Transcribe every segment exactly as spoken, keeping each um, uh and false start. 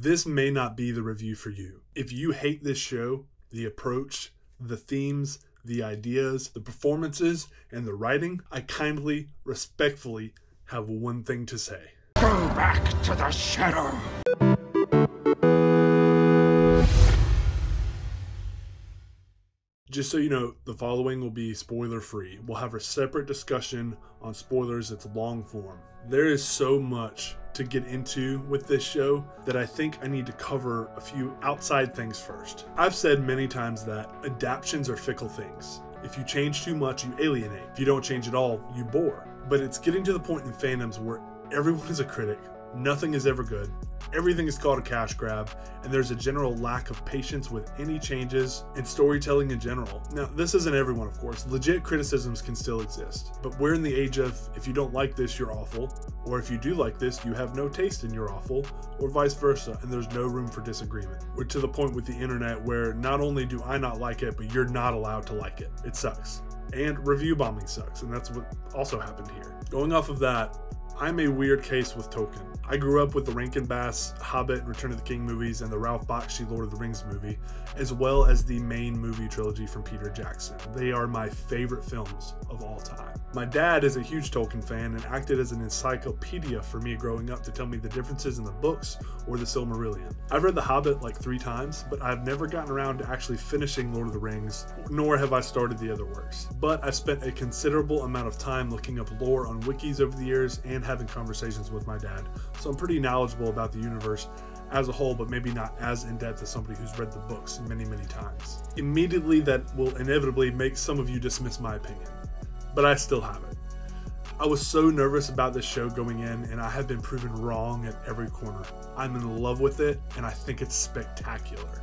this may not be the review for you. If you hate this show, the approach, the themes, the ideas, the performances, and the writing, I kindly, respectfully have one thing to say. Go back to the shadow! Just so you know, the following will be spoiler-free. We'll have a separate discussion on spoilers that's long form. There is so much to get into with this show that I think I need to cover a few outside things first. I've said many times that adaptions are fickle things. If you change too much, you alienate. If you don't change at all, you bore. But it's getting to the point in fandoms where everyone is a critic, nothing is ever good, everything is called a cash grab, and there's a general lack of patience with any changes and storytelling in general. Now, this isn't everyone, of course. Legit criticisms can still exist, but we're in the age of, if you don't like this, you're awful, or if you do like this, you have no taste and you're awful, or vice versa, and there's no room for disagreement. We're to the point with the internet where not only do I not like it, but you're not allowed to like it. It sucks. And review bombing sucks, and that's what also happened here. Going off of that, I'm a weird case with Tolkien. I grew up with the Rankin/Bass, Hobbit, and Return of the King movies and the Ralph Bakshi Lord of the Rings movie, as well as the main movie trilogy from Peter Jackson. They are my favorite films of all time. My dad is a huge Tolkien fan and acted as an encyclopedia for me growing up to tell me the differences in the books or the Silmarillion. I've read The Hobbit like three times, but I've never gotten around to actually finishing Lord of the Rings, nor have I started the other works. But I've spent a considerable amount of time looking up lore on wikis over the years and having conversations with my dad, so I'm pretty knowledgeable about the universe as a whole, but maybe not as in-depth as somebody who's read the books many, many times. Immediately, that will inevitably make some of you dismiss my opinion, but I still have it. I was so nervous about this show going in, and I have been proven wrong at every corner. I'm in love with it, and I think it's spectacular.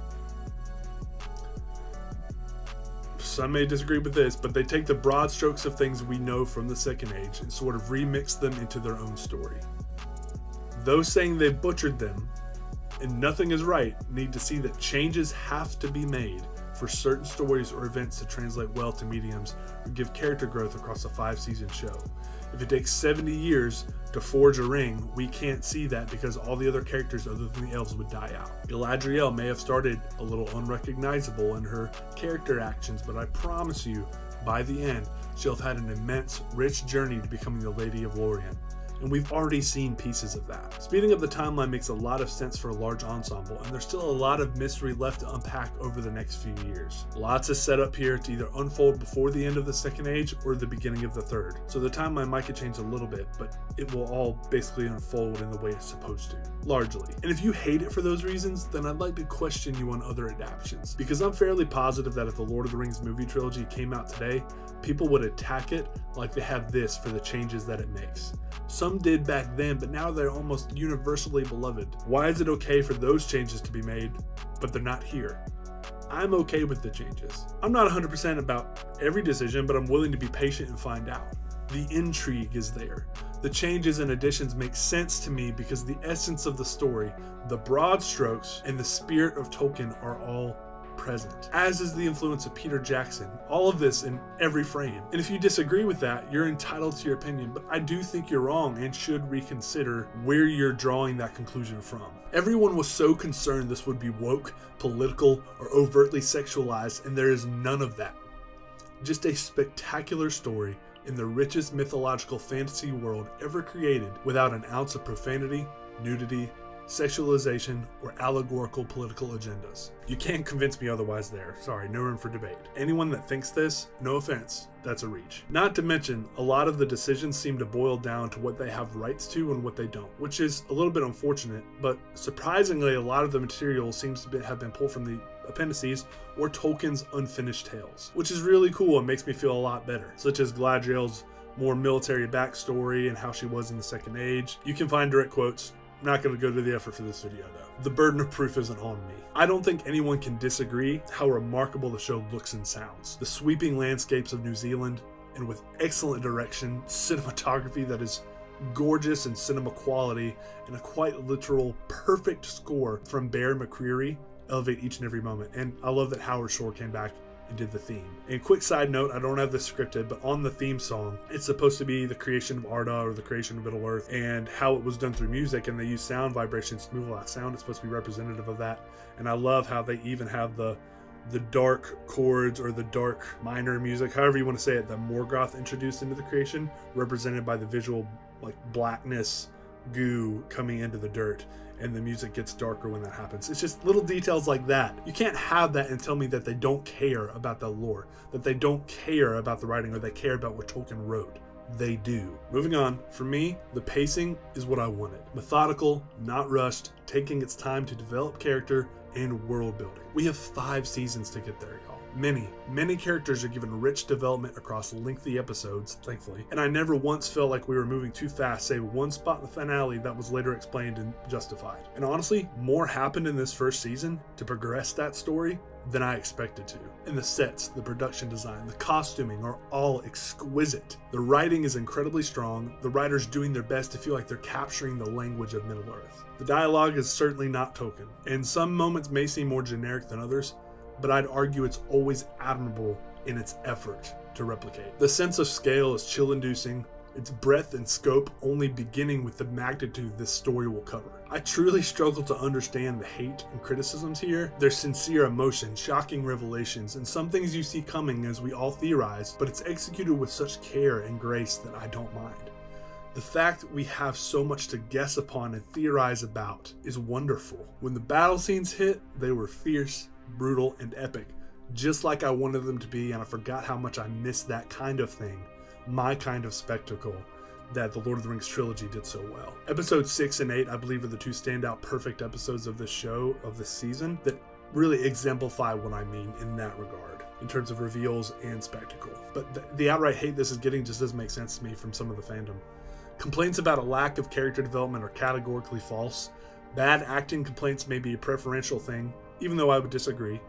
Some may disagree with this, but they take the broad strokes of things we know from the Second Age and sort of remix them into their own story. Those saying they butchered them and nothing is right need to see that changes have to be made for certain stories or events to translate well to mediums or give character growth across a five-season show. If it takes seventy years to forge a ring, we can't see that because all the other characters other than the elves would die out. Galadriel may have started a little unrecognizable in her character actions, but I promise you, by the end, she'll have had an immense, rich journey to becoming the Lady of Lorien. And we've already seen pieces of that. Speeding up the timeline makes a lot of sense for a large ensemble, and there's still a lot of mystery left to unpack over the next few years. Lots of setup here to either unfold before the end of the Second Age or the beginning of the Third, so the timeline might get changed a little bit, but it will all basically unfold in the way it's supposed to, largely. And if you hate it for those reasons, then I'd like to question you on other adaptions, because I'm fairly positive that if the Lord of the Rings movie trilogy came out today, people would attack it like they have this for the changes that it makes. Some did back then, but now they're almost universally beloved. Why is it okay for those changes to be made, but they're not here? I'm okay with the changes. I'm not one hundred percent about every decision, but I'm willing to be patient and find out. The intrigue is there. The changes and additions make sense to me because the essence of the story, the broad strokes, and the spirit of Tolkien are all present, as is the influence of Peter Jackson, all of this in every frame. And if you disagree with that, you're entitled to your opinion, but I do think you're wrong and should reconsider where you're drawing that conclusion from. Everyone was so concerned this would be woke, political, or overtly sexualized, and there is none of that. Just a spectacular story in the richest mythological fantasy world ever created without an ounce of profanity, nudity, sexualization, or allegorical political agendas. You can't convince me otherwise there. Sorry, no room for debate. Anyone that thinks this, no offense, that's a reach. Not to mention, a lot of the decisions seem to boil down to what they have rights to and what they don't, which is a little bit unfortunate, but surprisingly, a lot of the material seems to be, have been pulled from the appendices or Tolkien's unfinished tales, which is really cool and makes me feel a lot better, such as Galadriel's more military backstory and how she was in the Second Age. You can find direct quotes. I'm not going to go to the effort for this video though. The burden of proof isn't on me. I don't think anyone can disagree how remarkable the show looks and sounds. The sweeping landscapes of New Zealand, and with excellent direction, cinematography that is gorgeous and cinema quality, and a quite literal perfect score from Bear McCreary elevate each and every moment. And I love that Howard Shore came back and did the theme. And quick side note, I don't have this scripted, but on the theme song, it's supposed to be the creation of Arda or the creation of Middle-earth and how it was done through music, and they use sound vibrations to move a lot of sound. It's supposed to be representative of that. And I love how they even have the the dark chords or the dark minor music, however you want to say it, that Morgoth introduced into the creation, represented by the visual like blackness goo coming into the dirt, and the music gets darker when that happens. It's just little details like that. You can't have that and tell me that they don't care about the lore, that they don't care about the writing, or they care about what Tolkien wrote. They do. Moving on, for me, the pacing is what I wanted. Methodical, not rushed, taking its time to develop character and world building. We have five seasons to get there, y'all. Many, many characters are given rich development across lengthy episodes, thankfully, and I never once felt like we were moving too fast, save one spot in the finale that was later explained and justified. And honestly, more happened in this first season to progress that story than I expected to. And the sets, the production design, the costuming are all exquisite. The writing is incredibly strong, the writers doing their best to feel like they're capturing the language of Middle-earth. The dialogue is certainly not Tolkien, and some moments may seem more generic than others, but I'd argue it's always admirable in its effort to replicate. The sense of scale is chill-inducing, its breadth and scope only beginning with the magnitude this story will cover. I truly struggle to understand the hate and criticisms here. There's sincere emotion, shocking revelations, and some things you see coming as we all theorize, but it's executed with such care and grace that I don't mind. The fact we have so much to guess upon and theorize about is wonderful. When the battle scenes hit, they were fierce, brutal, and epic, just like I wanted them to be, and I forgot how much I missed that kind of thing, my kind of spectacle that the Lord of the Rings trilogy did so well. Episodes six and eight, I believe, are the two standout perfect episodes of this show, of this season, that really exemplify what I mean in that regard, in terms of reveals and spectacle. But the, the outright hate this is getting just doesn't make sense to me from some of the fandom. Complaints about a lack of character development are categorically false. Bad acting complaints may be a preferential thing, even though I would disagree.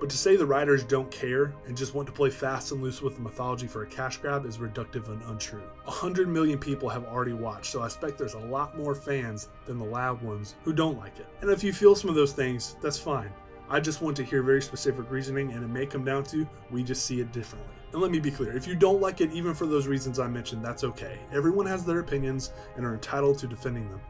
But to say the writers don't care and just want to play fast and loose with the mythology for a cash grab is reductive and untrue. A hundred million people have already watched, so I expect there's a lot more fans than the loud ones who don't like it. And if you feel some of those things, that's fine. I just want to hear very specific reasoning, and it may come down to, we just see it differently. And let me be clear, if you don't like it even for those reasons I mentioned, that's okay. Everyone has their opinions and are entitled to defending them.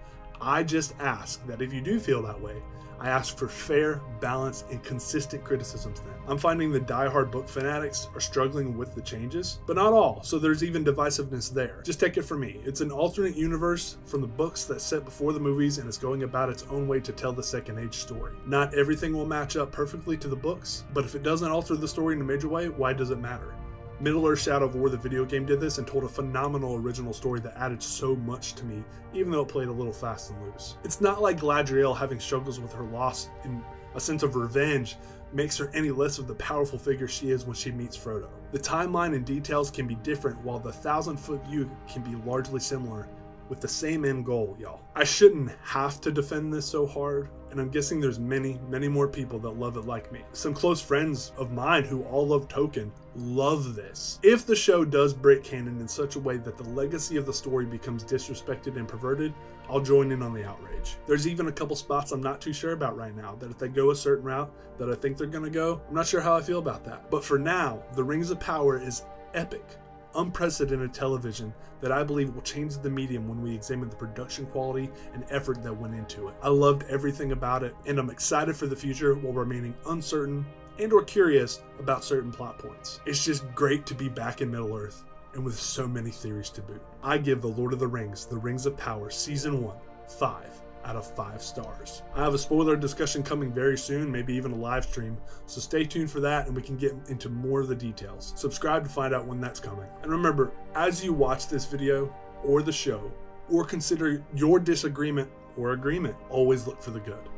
I just ask that if you do feel that way, I ask for fair, balanced, and consistent criticisms then. I'm finding the die-hard book fanatics are struggling with the changes, but not all, so there's even divisiveness there. Just take it from me. It's an alternate universe from the books that's set before the movies, and it's going about its own way to tell the Second Age story. Not everything will match up perfectly to the books, but if it doesn't alter the story in a major way, why does it matter? Middle-earth Shadow of War, the video game, did this and told a phenomenal original story that added so much to me, even though it played a little fast and loose. It's not like Galadriel having struggles with her loss and a sense of revenge makes her any less of the powerful figure she is when she meets Frodo. The timeline and details can be different, while the thousand-foot view can be largely similar, with the same end goal, y'all. I shouldn't have to defend this so hard, and I'm guessing there's many, many more people that love it like me. Some close friends of mine who all love Tolkien love this. If the show does break canon in such a way that the legacy of the story becomes disrespected and perverted, I'll join in on the outrage. There's even a couple spots I'm not too sure about right now, that if they go a certain route that I think they're gonna go, I'm not sure how I feel about that. But for now, The Rings of Power is epic, unprecedented television that I believe will change the medium when we examine the production quality and effort that went into it. I loved everything about it, and I'm excited for the future while remaining uncertain and or curious about certain plot points. It's just great to be back in Middle-earth, and with so many theories to boot. I give The Lord of the Rings, The Rings of Power Season one, five out of five stars. I have a spoiler discussion coming very soon, maybe even a live stream, so stay tuned for that and we can get into more of the details. Subscribe to find out when that's coming. And remember, as you watch this video or the show, or consider your disagreement or agreement, always look for the good.